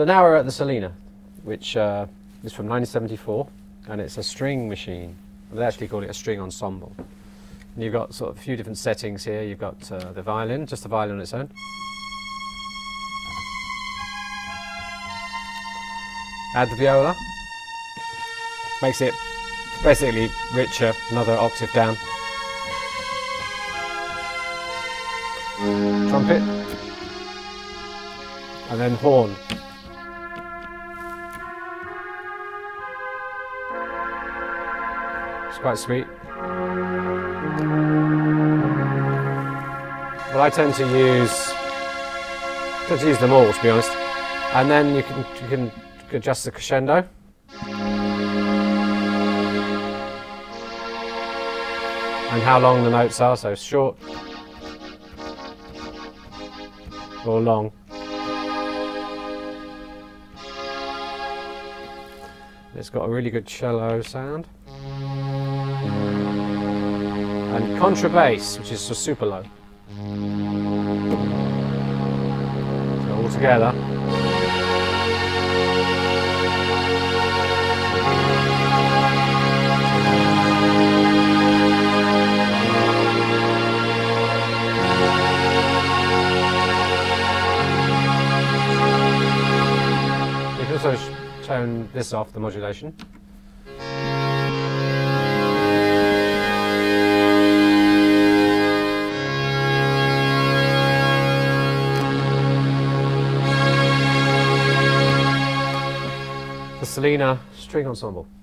So now we're at the Solina, which is from 1974, and it's a string machine. They actually call it a string ensemble. And you've got sort of a few different settings here. You've got the violin, just the violin on its own. Add the viola, makes it basically richer, another octave down. Trumpet, and then horn. It's quite sweet. Well, I tend to use them all, to be honest. And then you can adjust the crescendo. And how long the notes are, so short or long. It's got a really good cello sound. And contrabass, which is just super low. So all together. So tone this off, the modulation. The Solina String Ensemble.